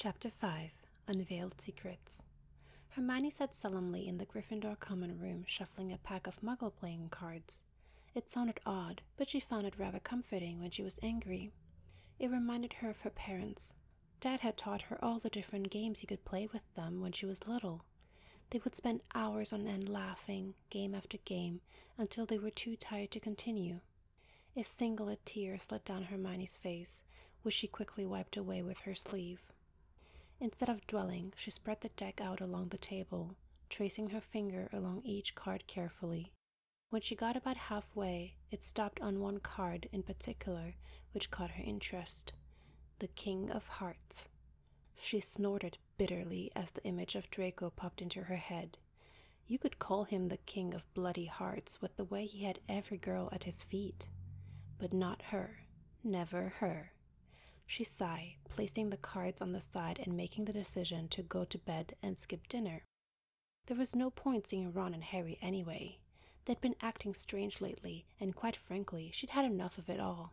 Chapter 5 Unveiled Secrets. Hermione sat solemnly in the Gryffindor common room, shuffling a pack of muggle playing cards. It sounded odd, but she found it rather comforting when she was angry. It reminded her of her parents. Dad had taught her all the different games you could play with them when she was little. They would spend hours on end laughing, game after game, until they were too tired to continue. A single tear slid down Hermione's face, which she quickly wiped away with her sleeve. Instead of dwelling, she spread the deck out along the table, tracing her finger along each card carefully. When she got about halfway, it stopped on one card in particular, which caught her interest. The King of Hearts. She snorted bitterly as the image of Draco popped into her head. You could call him the King of Bloody Hearts with the way he had every girl at his feet. But not her. Never her. She sighed, placing the cards on the side and making the decision to go to bed and skip dinner. There was no point seeing Ron and Harry anyway. They'd been acting strange lately, and quite frankly, she'd had enough of it all.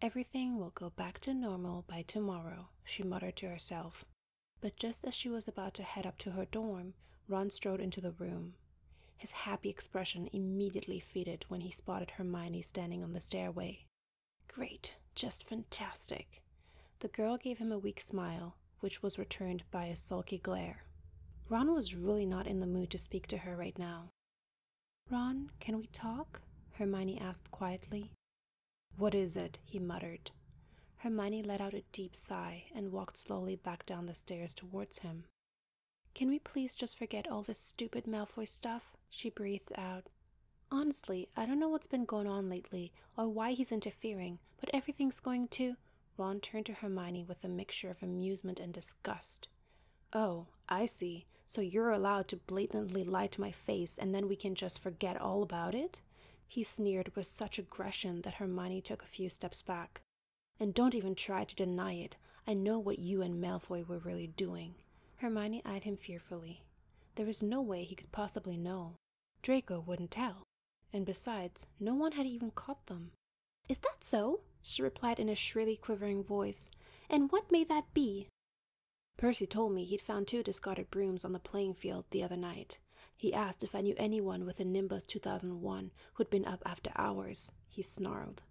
Everything will go back to normal by tomorrow, she muttered to herself. But just as she was about to head up to her dorm, Ron strode into the room. His happy expression immediately faded when he spotted Hermione standing on the stairway. Great, just fantastic. The girl gave him a weak smile, which was returned by a sulky glare. Ron was really not in the mood to speak to her right now. "Ron, can we talk?" Hermione asked quietly. "What is it?" he muttered. Hermione let out a deep sigh and walked slowly back down the stairs towards him. "Can we please just forget all this stupid Malfoy stuff?" she breathed out. "Honestly, I don't know what's been going on lately or why he's interfering, but everything's going to—" Ron turned to Hermione with a mixture of amusement and disgust. "Oh, I see. So you're allowed to blatantly lie to my face and then we can just forget all about it?" He sneered with such aggression that Hermione took a few steps back. "And don't even try to deny it. I know what you and Malfoy were really doing." Hermione eyed him fearfully. There was no way he could possibly know. Draco wouldn't tell. And besides, no one had even caught them. "Is that so?" she replied in a shrilly quivering voice. "And what may that be?" "Percy told me he'd found two discarded brooms on the playing field the other night. He asked if I knew anyone with a Nimbus 2001 who'd been up after hours," he snarled.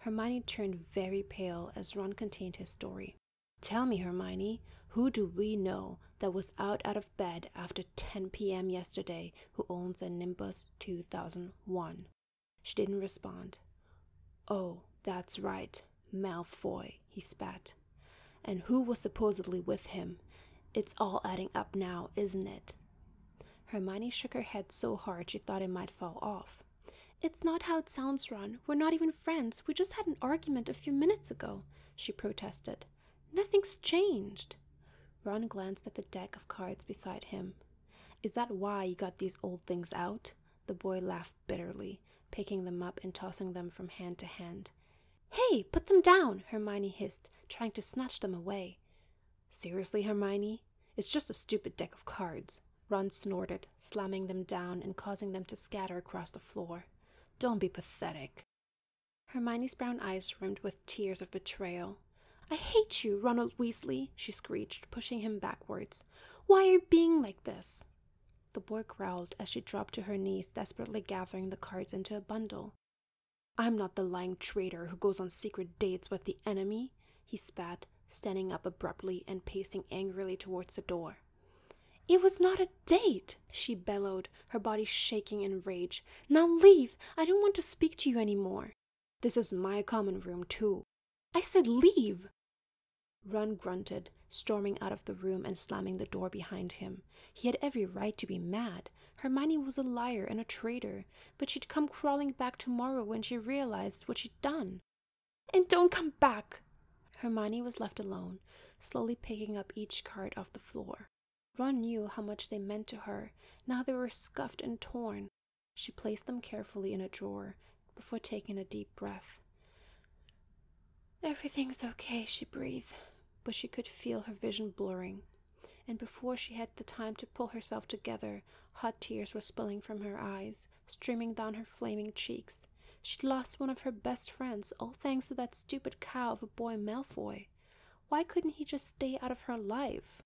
Hermione turned very pale as Ron contained his story. "Tell me, Hermione, who do we know that was out of bed after 10 p.m. yesterday who owns a Nimbus 2001? She didn't respond. "Oh, that's right, Malfoy," he spat. "And who was supposedly with him? It's all adding up now, isn't it?" Hermione shook her head so hard she thought it might fall off. "It's not how it sounds, Ron. We're not even friends. We just had an argument a few minutes ago," she protested. "Nothing's changed." Ron glanced at the deck of cards beside him. "Is that why you got these old things out?" The boy laughed bitterly, picking them up and tossing them from hand to hand. "Hey, put them down!" Hermione hissed, trying to snatch them away. "Seriously, Hermione? It's just a stupid deck of cards." Ron snorted, slamming them down and causing them to scatter across the floor. "Don't be pathetic." Hermione's brown eyes rimmed with tears of betrayal. "I hate you, Ronald Weasley," she screeched, pushing him backwards. "Why are you being like this?" The boy growled as she dropped to her knees, desperately gathering the cards into a bundle. "I'm not the lying traitor who goes on secret dates with the enemy," he spat, standing up abruptly and pacing angrily towards the door. "It was not a date," she bellowed, her body shaking in rage. "Now leave. I don't want to speak to you anymore." "This is my common room, too." "I said leave." Ron grunted, storming out of the room and slamming the door behind him. He had every right to be mad. Hermione was a liar and a traitor, but she'd come crawling back tomorrow when she realized what she'd done. "And don't come back!" Hermione was left alone, slowly picking up each card off the floor. Ron knew how much they meant to her. Now they were scuffed and torn. She placed them carefully in a drawer before taking a deep breath. "Everything's okay," she breathed, but she could feel her vision blurring. And before she had the time to pull herself together, hot tears were spilling from her eyes, streaming down her flaming cheeks. She'd lost one of her best friends, all thanks to that stupid cow of a boy Malfoy. Why couldn't he just stay out of her life?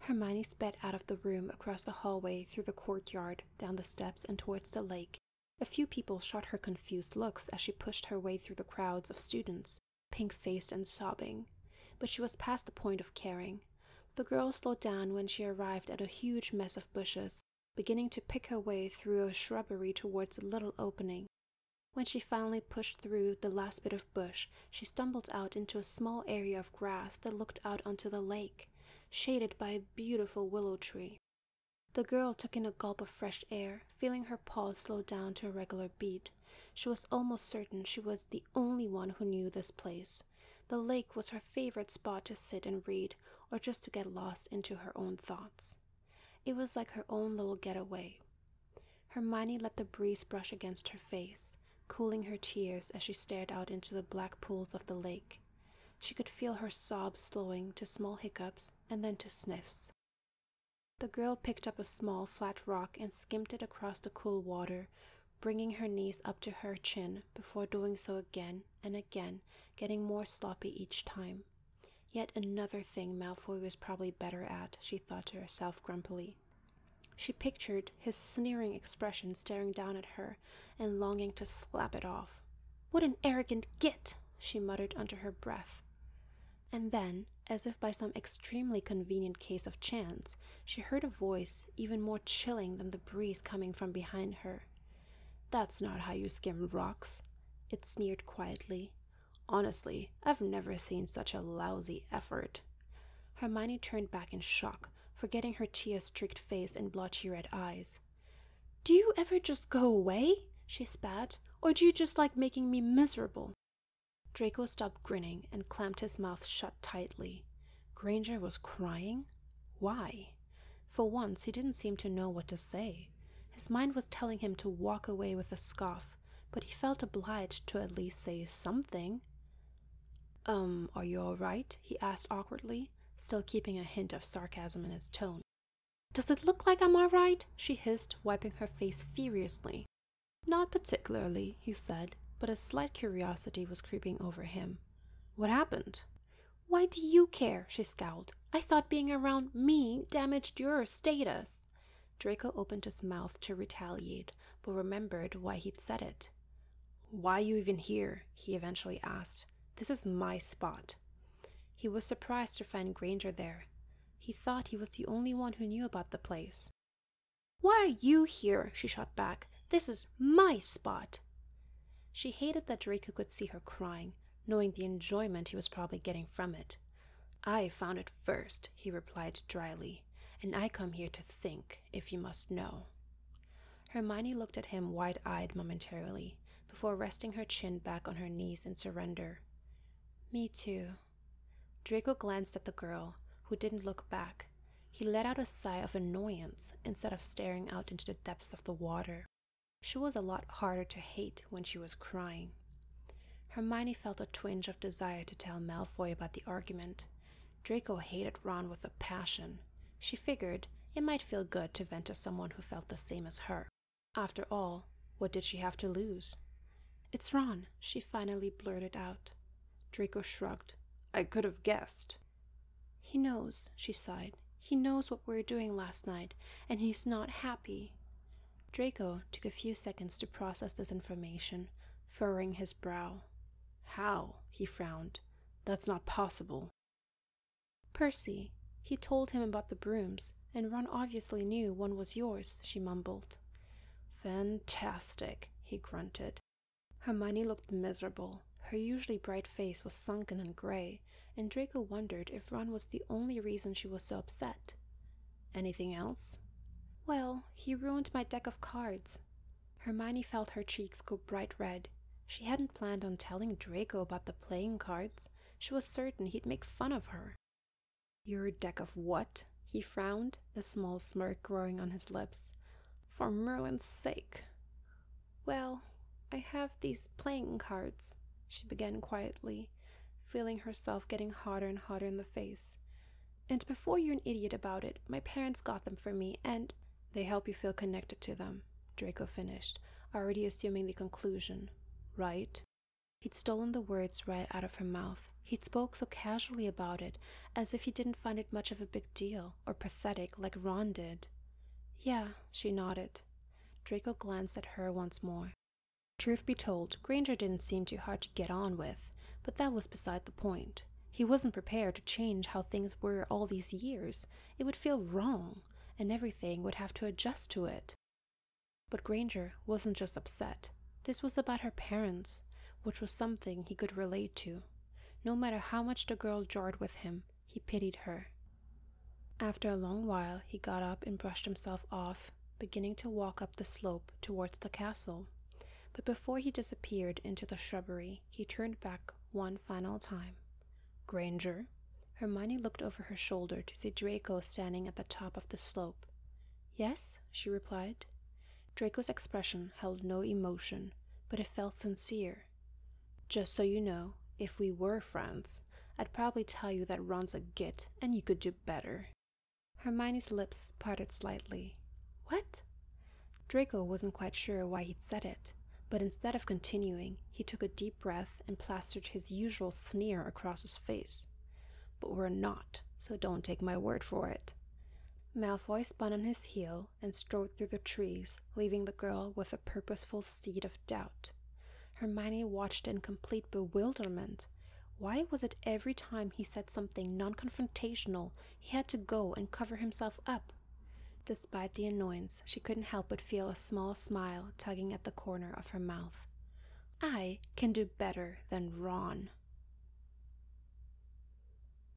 Hermione sped out of the room, across the hallway, through the courtyard, down the steps, and towards the lake. A few people shot her confused looks as she pushed her way through the crowds of students, pink-faced and sobbing. But she was past the point of caring. The girl slowed down when she arrived at a huge mess of bushes, beginning to pick her way through a shrubbery towards a little opening. When she finally pushed through the last bit of bush, she stumbled out into a small area of grass that looked out onto the lake, shaded by a beautiful willow tree. The girl took in a gulp of fresh air, feeling her pulse slow down to a regular beat. She was almost certain she was the only one who knew this place. The lake was her favorite spot to sit and read, or just to get lost into her own thoughts. It was like her own little getaway. Hermione let the breeze brush against her face, cooling her tears as she stared out into the black pools of the lake. She could feel her sobs slowing to small hiccups and then to sniffs. The girl picked up a small, flat rock and skimmed it across the cool water, bringing her knees up to her chin before doing so again and again, getting more sloppy each time. Yet another thing Malfoy was probably better at, she thought to herself grumpily. She pictured his sneering expression staring down at her and longing to slap it off. "What an arrogant git!" she muttered under her breath. And then, as if by some extremely convenient case of chance, she heard a voice even more chilling than the breeze coming from behind her. "That's not how you skim rocks," it sneered quietly. "Honestly, I've never seen such a lousy effort." Hermione turned back in shock, forgetting her tear-streaked face and blotchy red eyes. "Do you ever just go away?" she spat. "Or do you just like making me miserable?" Draco stopped grinning and clamped his mouth shut tightly. Granger was crying? Why? For once, he didn't seem to know what to say. His mind was telling him to walk away with a scoff, but he felt obliged to at least say something. Are you all right?" he asked awkwardly, still keeping a hint of sarcasm in his tone. "Does it look like I'm all right?" she hissed, wiping her face furiously. "Not particularly," he said, but a slight curiosity was creeping over him. "What happened?" "Why do you care?" she scowled. "I thought being around me damaged your status." Draco opened his mouth to retaliate, but remembered why he'd said it. "Why are you even here?" he eventually asked. "This is my spot." He was surprised to find Granger there. He thought he was the only one who knew about the place. "Why are you here?" she shot back. "This is my spot." She hated that Draco could see her crying, knowing the enjoyment he was probably getting from it. "I found it first," he replied dryly, "and I come here to think, if you must know." Hermione looked at him wide-eyed momentarily, before resting her chin back on her knees in surrender. "Me too." Draco glanced at the girl, who didn't look back. He let out a sigh of annoyance instead of staring out into the depths of the water. She was a lot harder to hate when she was crying. Hermione felt a twinge of desire to tell Malfoy about the argument. Draco hated Ron with a passion. She figured it might feel good to vent to someone who felt the same as her. After all, what did she have to lose? "It's Ron," she finally blurted out. Draco shrugged. "I could have guessed." "He knows," she sighed. "He knows what we were doing last night, and he's not happy." Draco took a few seconds to process this information, furrowing his brow. "How?" he frowned. "That's not possible." "Percy. He told him about the brooms, and Ron obviously knew one was yours," she mumbled. "Fantastic," he grunted. Hermione looked miserable. Her usually bright face was sunken and grey, and Draco wondered if Ron was the only reason she was so upset. "Anything else?" "Well, he ruined my deck of cards." Hermione felt her cheeks go bright red. She hadn't planned on telling Draco about the playing cards. She was certain he'd make fun of her. "Your deck of what?" he frowned, a small smirk growing on his lips. "For Merlin's sake." "Well, I have these playing cards," she began quietly, feeling herself getting hotter and hotter in the face. "And before you're an idiot about it, my parents got them for me, and—" "They help you feel connected to them," Draco finished, already assuming the conclusion. "Right?" He'd stolen the words right out of her mouth. He'd spoke so casually about it, as if he didn't find it much of a big deal, or pathetic like Ron did. Yeah, she nodded. Draco glanced at her once more. Truth be told, Granger didn't seem too hard to get on with, but that was beside the point. He wasn't prepared to change how things were all these years. It would feel wrong, and everything would have to adjust to it. But Granger wasn't just upset. This was about her parents, which was something he could relate to. No matter how much the girl jarred with him, he pitied her. After a long while, he got up and brushed himself off, beginning to walk up the slope towards the castle. But before he disappeared into the shrubbery, he turned back one final time. Granger? Hermione looked over her shoulder to see Draco standing at the top of the slope. Yes, she replied. Draco's expression held no emotion, but it felt sincere. Just so you know, if we were friends, I'd probably tell you that Ron's a git and you could do better. Hermione's lips parted slightly. What? Draco wasn't quite sure why he'd said it, but instead of continuing, he took a deep breath and plastered his usual sneer across his face. But we're not, so don't take my word for it. Malfoy spun on his heel and strode through the trees, leaving the girl with a purposeful seed of doubt. Hermione watched in complete bewilderment. Why was it every time he said something non-confrontational, he had to go and cover himself up? Despite the annoyance, she couldn't help but feel a small smile tugging at the corner of her mouth. I can do better than Ron.